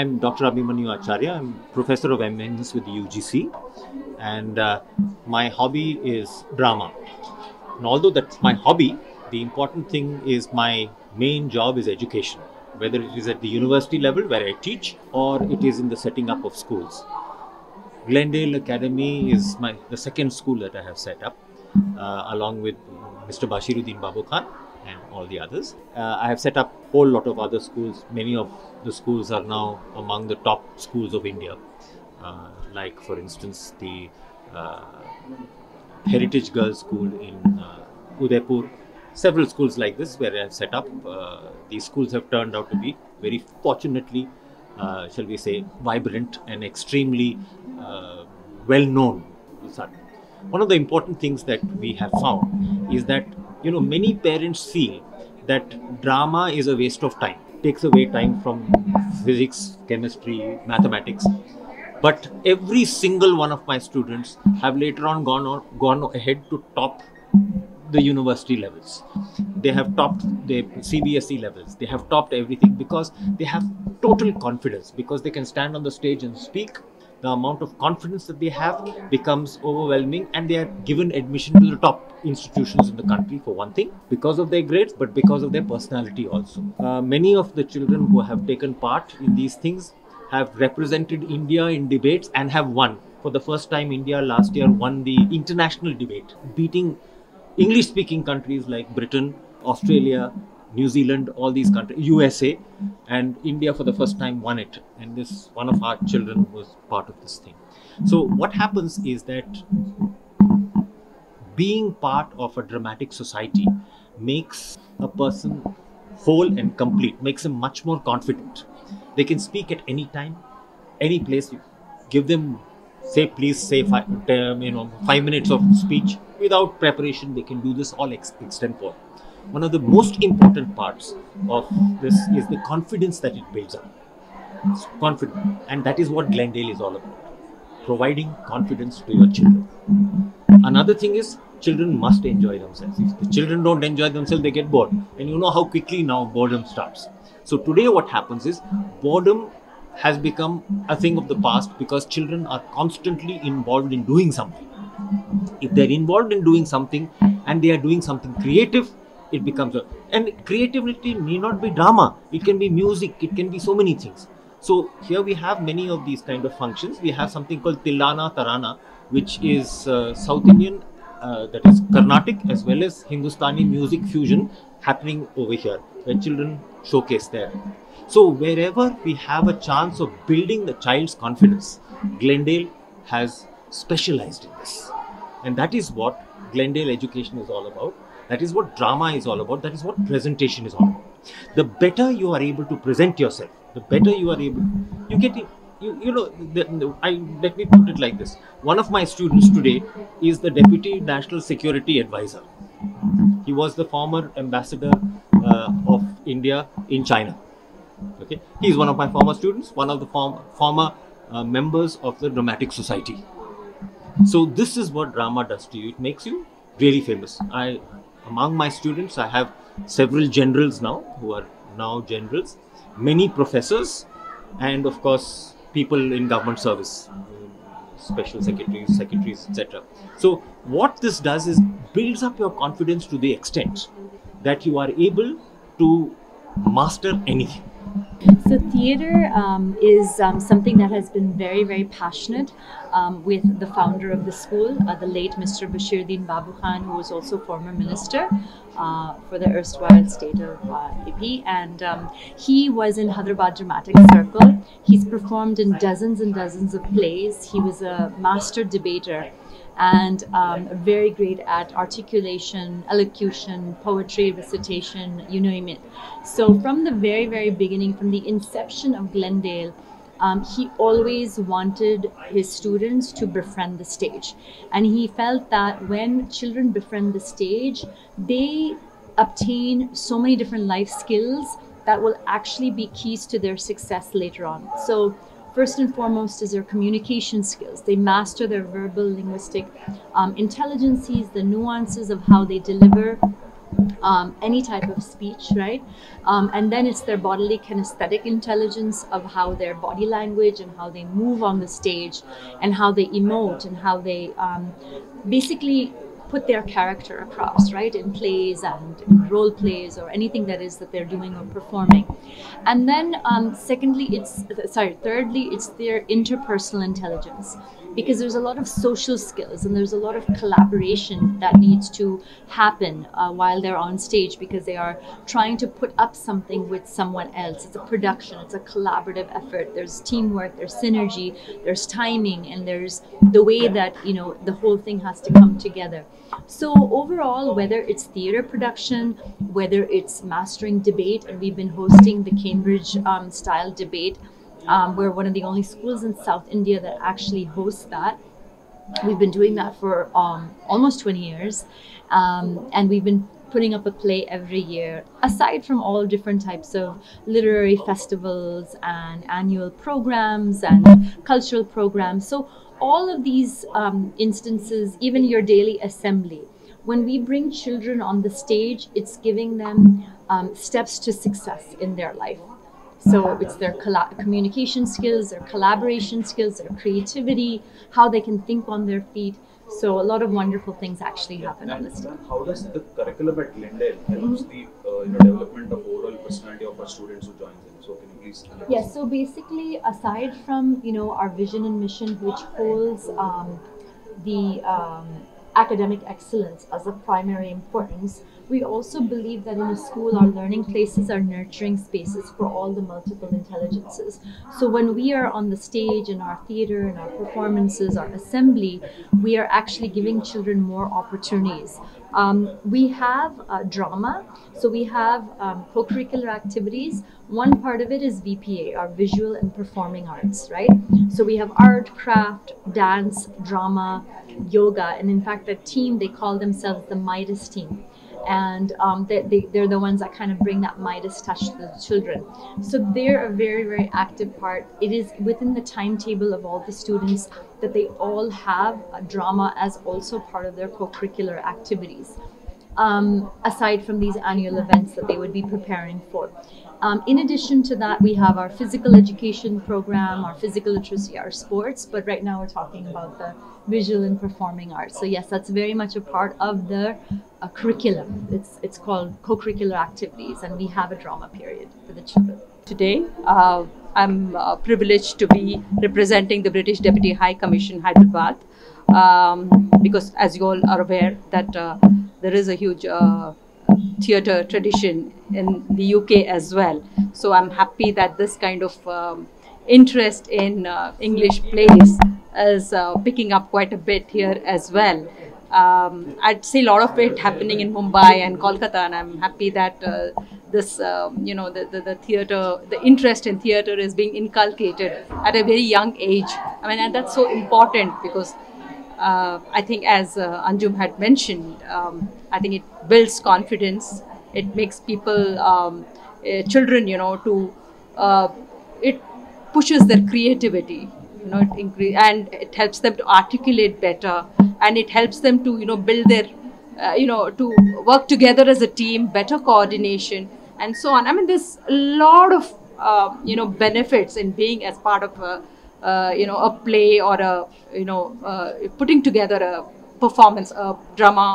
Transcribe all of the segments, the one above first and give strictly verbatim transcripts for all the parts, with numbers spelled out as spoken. I'm Doctor Abhimanyu Acharya. I'm Professor of M Ns with U G C, and uh, my hobby is drama. And although that's my hobby, the important thing is my main job is education, whether it is at the university level where I teach or it is in the setting up of schools. Glendale Academy is my, the second school that I have set up uh, along with Mister Bashiruddin Babu Khan and all the others. Uh, I have set up a whole lot of other schools. Many of the schools are now among the top schools of India. Uh, like for instance, the uh, Heritage Girls School in uh, Udaipur. Several schools like this where I have set up. Uh, these schools have turned out to be very fortunately, uh, shall we say, vibrant and extremely uh, well-known. One of the important things that we have found is that you know, many parents feel that drama is a waste of time. It takes away time from physics, chemistry, mathematics. But every single one of my students have later on gone, on, gone ahead to top the university levels. They have topped the C B S E levels. They have topped everything because they have total confidence, because they can stand on the stage and speak. The amount of confidence that they have becomes overwhelming, and they are given admission to the top institutions in the country, for one thing, because of their grades, but because of their personality also. Uh, many of the children who have taken part in these things have represented India in debates and have won. For the first time, India last year won the international debate, beating English-speaking countries like Britain, Australia, New Zealand, all these countries, U S A, and India for the first time won it. And this, one of our children was part of this thing. So what happens is that being part of a dramatic society makes a person whole and complete, makes them much more confident. They can speak at any time, any place. You give them, say, please say five, you know, five minutes of speech. Without preparation, they can do this all ex extempore. One of the most important parts of this is the confidence that it builds up. It's confident, and that is what Glendale is all about, providing confidence to your children. Another thing is, children must enjoy themselves. If the children don't enjoy themselves, they get bored. And you know how quickly now boredom starts. So today what happens is, boredom has become a thing of the past because children are constantly involved in doing something. If they're involved in doing something and they are doing something creative, it becomes a, and creativity need not be drama. It can be music. It can be so many things. So here we have many of these kind of functions. We have something called Tillana Tarana, which is uh, South Indian, uh, that is Karnatic as well as Hindustani music fusion happening over here, where children showcase there. So wherever we have a chance of building the child's confidence, Glendale has specialized in this. And that is what Glendale education is all about. That is what drama is all about. That is what presentation is all about. The better you are able to present yourself, the better you are able, you get, you, you know, the, the, I, let me put it like this. One of my students today is the Deputy National Security Advisor. He was the former ambassador uh, of India in China. Okay. He is one of my former students, one of the form, former uh, members of the Dramatic Society. So this is what drama does to you. It makes you really famous. I. Among my students, I have several generals now, who are now generals, many professors, and of course, people in government service, special secretaries, secretaries, et cetera. So what this does is builds up your confidence to the extent that you are able to master anything. So theatre um, is um, something that has been very, very passionate um, with the founder of the school, uh, the late Mister Bashiruddin Babu Khan, who was also former minister uh, for the erstwhile state of uh, U P. And um, he was in Hyderabad Dramatic Circle. He's performed in dozens and dozens of plays. He was a master debater and um, very great at articulation, elocution, poetry, recitation, you name it. So from the very, very beginning, from the inception of Glendale, um, he always wanted his students to befriend the stage. And he felt that when children befriend the stage, they obtain so many different life skills that will actually be keys to their success later on. So first and foremost is their communication skills. They master their verbal, linguistic um, intelligences, the nuances of how they deliver um, any type of speech, right? Um, and then it's their bodily kinesthetic intelligence of how their body language and how they move on the stage and how they emote and how they um, basically put their character across, right, in plays and in role plays or anything that is that they're doing or performing. And then um, secondly, it's, sorry, thirdly, it's their interpersonal intelligence, because there's a lot of social skills and there's a lot of collaboration that needs to happen uh, while they're on stage, because they are trying to put up something with someone else. It's a production, it's a collaborative effort. There's teamwork, there's synergy, there's timing, and there's the way that, you know, the whole thing has to come together. So overall, whether it's theater production, whether it's mastering debate, and we've been hosting the Cambridge um, style debate, Um, we're one of the only schools in South India that actually hosts that. We've been doing that for um, almost twenty years, um, and we've been putting up a play every year, aside from all different types of literary festivals and annual programs and cultural programs. So all of these um, instances, even your daily assembly, when we bring children on the stage, it's giving them um, steps to success in their life. So it's their communication skills, their collaboration skills, their creativity, how they can think on their feet. So a lot of wonderful things actually happen yeah, on this stage. How does the curriculum at Glendale helps the uh, you know, development of overall personality of our students who join them? So can you please? Yes. Yeah, so basically, aside from you know our vision and mission, which holds um, the um, academic excellence as a primary importance, we also believe that in a school, our learning places are nurturing spaces for all the multiple intelligences. So when we are on the stage, in our theater, in our performances, our assembly, we are actually giving children more opportunities. Um, we have uh, drama, so we have um, co-curricular activities. One part of it is V P A, our visual and performing arts, right? So we have art, craft, dance, drama, yoga, and in fact, the team, they call themselves the Midas team. And um, they, they, they're the ones that kind of bring that Midas touch to the children. So they're a very, very active part. It is within the timetable of all the students that they all have drama as also part of their co-curricular activities, um, aside from these annual events that they would be preparing for. Um, in addition to that, we have our physical education program, our physical literacy, our sports, but right now we're talking about the visual and performing arts. So yes, that's very much a part of the uh, curriculum. It's, it's called co-curricular activities, and we have a drama period for the children. Today, uh, I'm uh, privileged to be representing the British Deputy High Commission, Hyderabad, um, because as you all are aware that uh, there is a huge uh, theatre tradition in the U K as well. So I'm happy that this kind of um, interest in uh, English plays is uh, picking up quite a bit here as well. Um, I'd see a lot of it happening in Mumbai and Kolkata, and I'm happy that uh, this, uh, you know, the, the, the theatre, the interest in theatre is being inculcated at a very young age. I mean, and that's so important because Uh, I think as uh, Anjum had mentioned, um, I think it builds confidence. It makes people, um, uh, children, you know, to, uh, it pushes their creativity, you know, it increase, and it helps them to articulate better, and it helps them to, you know, build their, uh, you know, to work together as a team, better coordination and so on. I mean, there's a lot of, uh, you know, benefits in being as part of a Uh, you know, a play or a, you know, uh, putting together a performance, a drama.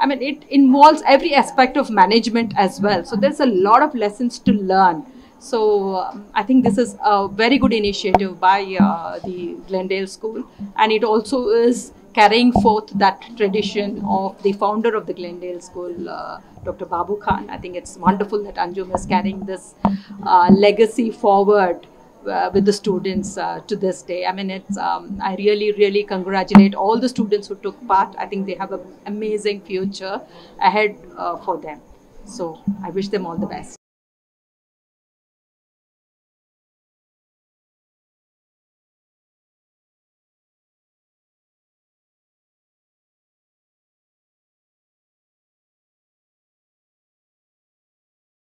I mean, it involves every aspect of management as well. So there's a lot of lessons to learn. So uh, I think this is a very good initiative by uh, the Glendale School. And it also is carrying forth that tradition of the founder of the Glendale School, uh, Doctor Babu Khan. I think it's wonderful that Anjum is carrying this uh, legacy forward Uh, with the students uh, to this day. I mean, it's, um, I really, really congratulate all the students who took part. I think they have an amazing future ahead uh, for them. So I wish them all the best.